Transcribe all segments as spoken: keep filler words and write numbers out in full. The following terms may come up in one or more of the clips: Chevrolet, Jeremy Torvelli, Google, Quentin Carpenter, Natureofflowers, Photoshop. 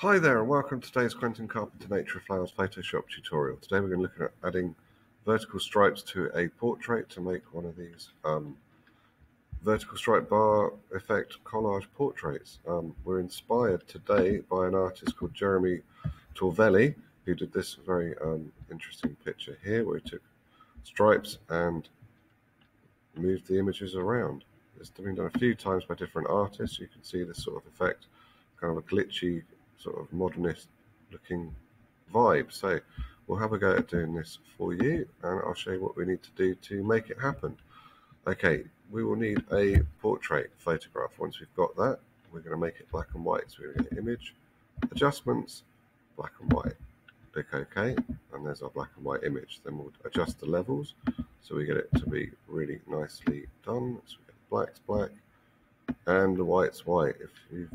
Hi there, and welcome to today's Quentin Carpenter Nature of Flowers Photoshop tutorial. Today we're going to look at adding vertical stripes to a portrait to make one of these um, vertical stripe bar effect collage portraits. Um, we're inspired today by an artist called Jeremy Torvelli, who did this very um, interesting picture here, where he took stripes and moved the images around. It's been done a few times by different artists. You can see this sort of effect, kind of a glitchy, sort of modernist looking vibe. So we'll have a go at doing this for you, and I'll show you what we need to do to make it happen. Okay, we will need a portrait photograph. Once we've got that, we're going to make it black and white. So we're going to image, adjustments, black and white. Click OK, and there's our black and white image. Then we'll adjust the levels so we get it to be really nicely done. So we get the black's black and the white's white. If you've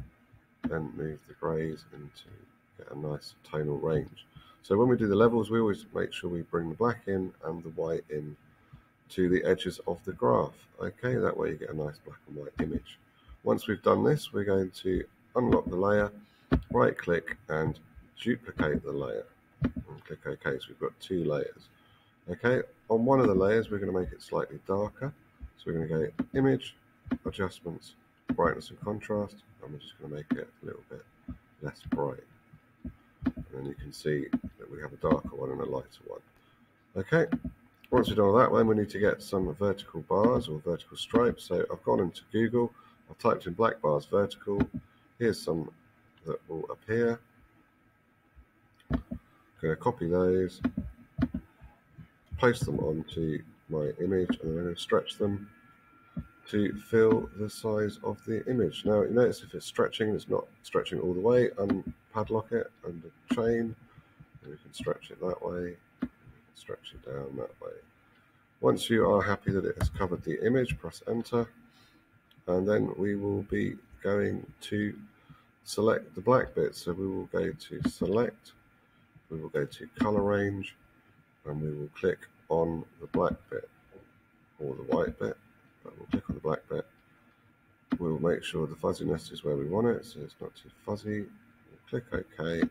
then move the greys into get a nice tonal range. So when we do the levels, we always make sure we bring the black in and the white in to the edges of the graph. Okay, that way you get a nice black and white image. Once we've done this, we're going to unlock the layer, right click and duplicate the layer, and click OK. So we've got two layers. Okay, on one of the layers we're going to make it slightly darker. So we're going to go image, adjustments, brightness and contrast, and we're just going to make it a little bit less bright, and then you can see that we have a darker one and a lighter one. Okay, once we've done all that, then we need to get some vertical bars or vertical stripes. So I've gone into Google, I've typed in black bars vertical, here's some that will appear. I'm going to copy those, paste them onto my image, and then I'm going to stretch them to fill the size of the image. Now you notice if it's stretching, it's not stretching all the way. Unpadlock it under the chain, and we can stretch it that way, and we can stretch it down that way. Once you are happy that it has covered the image, press enter, and then we will be going to select the black bits. So we will go to select, we will go to color range, and we will click on the black bit or the white bit. But we'll click on the black bit. We'll make sure the fuzziness is where we want it, so it's not too fuzzy. We'll click OK,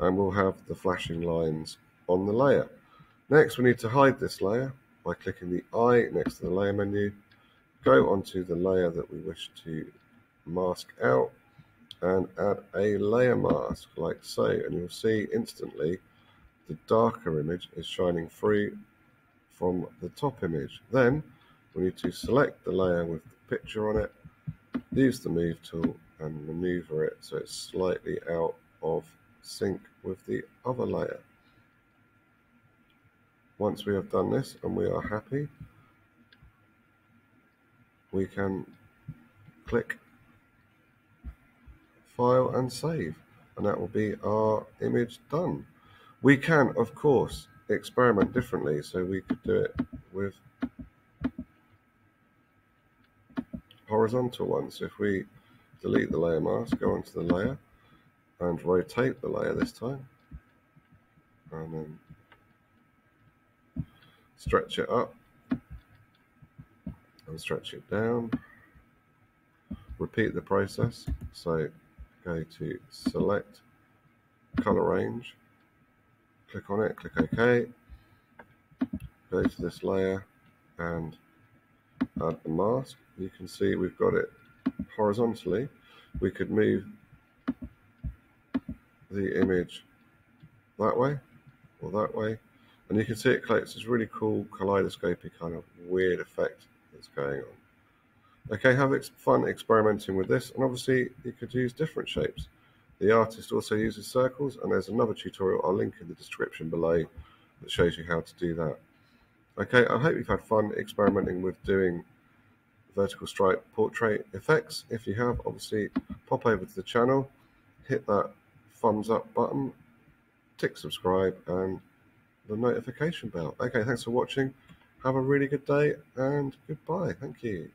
and we'll have the flashing lines on the layer. Next, we need to hide this layer by clicking the eye next to the layer menu. Go onto the layer that we wish to mask out and add a layer mask, like so, and you'll see instantly the darker image is shining through from the top image. Then we need to select the layer with the picture on it, use the move tool and maneuver it so it's slightly out of sync with the other layer. Once we have done this and we are happy, we can click File and Save, and that will be our image done. We can, of course, experiment differently, so we could do it with horizontal ones. So if we delete the layer mask, go onto the layer and rotate the layer this time, and then stretch it up and stretch it down. Repeat the process. So go to select, color range, click on it, click OK, go to this layer and add the mask. You can see we've got it horizontally. We could move the image that way or that way, and you can see it creates this really cool kaleidoscopic kind of weird effect that's going on. Okay, have fun experimenting with this, and obviously you could use different shapes. The artist also uses circles, and there's another tutorial I'll link in the description below that shows you how to do that. Okay, I hope you've had fun experimenting with doing vertical stripe portrait effects. If you have, obviously pop over to the channel, hit that thumbs up button, tick subscribe and the notification bell. Okay, thanks for watching. Have a really good day and goodbye. Thank you.